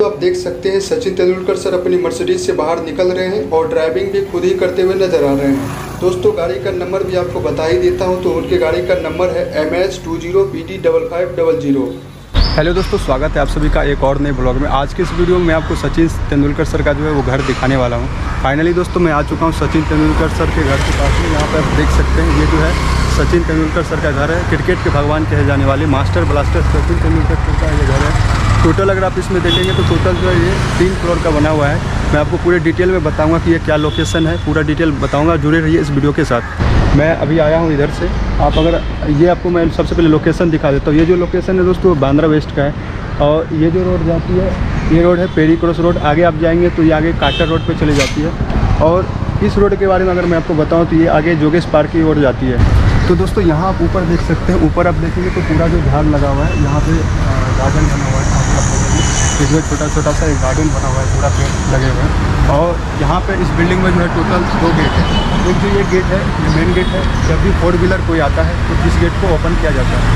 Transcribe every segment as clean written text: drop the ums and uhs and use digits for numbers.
तो आप देख सकते हैं सचिन तेंदुलकर सर अपनी मर्सिडीज से बाहर निकल रहे हैं और ड्राइविंग भी खुद ही करते हुए नजर आ रहे हैं। दोस्तों गाड़ी का नंबर भी आपको बता ही देता हूं, तो उनके गाड़ी का नंबर है MH20BD5500। हेलो दोस्तों, स्वागत है आप सभी का एक और नए ब्लॉग में। आज के इस वीडियो में आपको सचिन तेंदुलकर सर का जो है वो घर दिखाने वाला हूँ। फाइनली दोस्तों मैं आ चुका हूँ सचिन तेंदुलकर सर के घर के पास में। यहाँ पर आप देख सकते हैं ये जो है सचिन तेंदुलकर सर का घर है। क्रिकेट के भगवान कहे जाने वाले master blaster Sachin Tendulkar sir का ये घर है। टोटल अगर आप इसमें देखेंगे तो टोटल जो है ये 3 फ्लोर का बना हुआ है। मैं आपको पूरे डिटेल में बताऊँगा कि ये क्या लोकेशन है, पूरा डिटेल बताऊँगा। जुड़े रहिए इस वीडियो के साथ। मैं अभी आया हूँ इधर से। आप अगर ये आपको मैं सबसे पहले लोकेशन दिखा देता हूँ। ये जो लोकेशन है दोस्तों बांद्रा वेस्ट का है और ये जो रोड जाती है ये रोड है पेरी क्रॉस रोड। आगे आप जाएंगे तो ये आगे काटा रोड पे चली जाती है और इस रोड के बारे में अगर मैं आपको बताऊँ तो ये आगे जोगेश पार्क की ओर जाती है। तो दोस्तों यहाँ आप ऊपर देख सकते हैं। ऊपर आप देखेंगे तो पूरा जो झाड़ लगा हुआ है, यहाँ पर गार्डन बना हुआ है, इसमें छोटा छोटा सा एक गार्डन बना हुआ है, पूरा पेड़ लगे हुए हैं। और यहाँ पे इस बिल्डिंग में जो है टोटल 2 गेट है। एक जो ये गेट है ये मेन गेट है, जब भी 4 व्हीलर कोई आता है तो इस गेट को ओपन किया जाता है।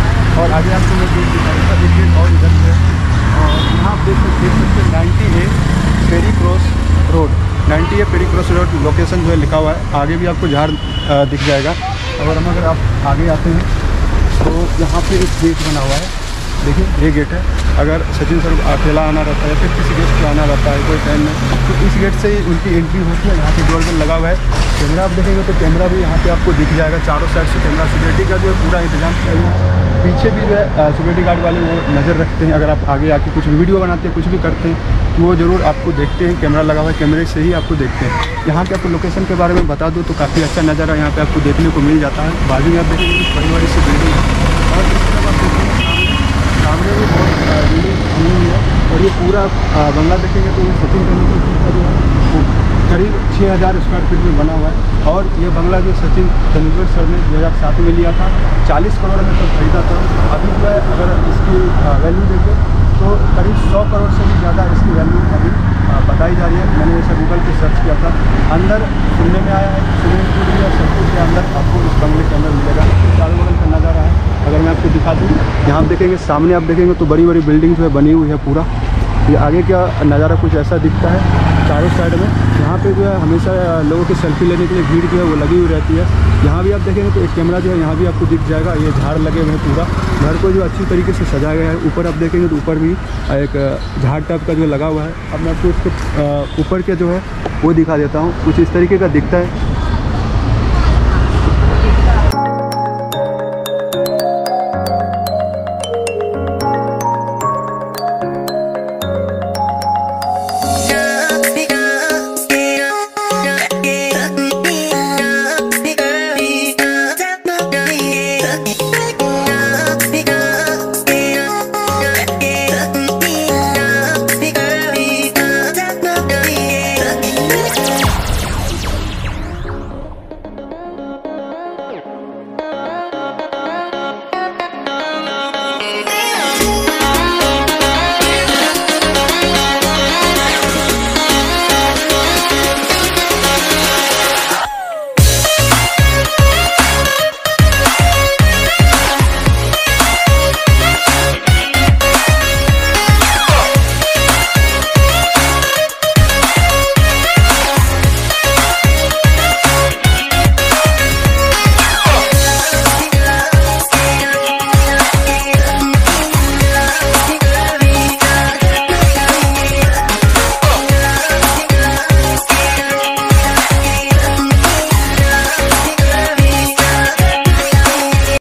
और आगे आपको मैं गेट दिखाऊँगा, एक गेट और इधर है। और यहाँ आप देख सकते हैं 90A Perry Cross Road. 90A Perry Cross Road location जो है लिखा हुआ है। आगे भी आपको झाड़ दिख जाएगा। और हम अगर आप आगे आते हैं तो यहाँ पर एक गेट बना हुआ है, देखिए ये गेट है। अगर सचिन सर अकेला आना रहता है, फिर किसी गेस्ट को आना रहता है कोई टाइम में, तो इस गेट से ही उनकी एंट्री होती है। यहाँ पे डोरबेल लगा हुआ है। कैमरा आप देखेंगे तो कैमरा भी यहाँ पे आपको दिख जाएगा। चारों साइड से कैमरा, सिक्योरिटी का जो है पूरा इंतजाम किया हुआ है। पीछे भी जो है सिक्योरिटी गार्ड वाले वो नज़र रखते हैं। अगर आप आगे आके कुछ भी वीडियो बनाते हैं, कुछ भी करते हैं, तो वो ज़रूर आपको देखते हैं। कैमरा लगा हुआ है, कैमरे से ही आपको देखते हैं। यहाँ के आपको लोकेशन के बारे में बता दूँ तो काफ़ी अच्छा नज़ारा यहाँ पर आपको देखने को मिल जाता है। बाजू में आप देखेंगे बड़ी बड़ी सी बिल्डिंग है और इस तरफ आप देखेंगे सामने भी बहुत बिल्डिंग है। और ये पूरा बंगला देखेंगे तो ये सचिन तेंदुलकर जो है करीब 6000 स्क्वायर फीट में बना हुआ है। और ये बंगला जो सचिन तेंदुलकर सर ने 2007 में लिया था, 40 करोड़ में तब खरीदा था। अभी जो है अगर इसकी वैल्यू देखें तो करीब 100 करोड़ से भी ज़्यादा इसकी वैल्यू अभी बताई जा रही है। मैंने ऐसा गूगल पर सर्च किया था। अंदर सुनने में आया है स्विमिंग पूल भी और सब कुछ के अंदर आपको इस बंगले के अंदर मिलेगा। चारों बगल का नज़ारा है। अगर मैं आपको दिखा दूँ, यहाँ आप देखेंगे सामने आप देखेंगे तो बड़ी बड़ी बिल्डिंग जो है बनी हुई है। पूरा ये आगे का नज़ारा कुछ ऐसा दिखता है चारों साइड में। यहाँ पे जो है हमेशा लोगों की सेल्फी लेने के लिए भीड़ जो है वो लगी हुई रहती है। यहाँ भी आप देखेंगे तो एक कैमरा जो है यहाँ भी आपको दिख जाएगा। ये झाड़ लगे हुए हैं, पूरा घर को जो अच्छी तरीके से सजाया गया है। ऊपर आप देखेंगे तो ऊपर भी एक झाड़ टाइप का जो लगा हुआ है। अब मैं आपको इसको ऊपर के जो है वो दिखा देता हूँ। कुछ इस तरीके का दिखता है।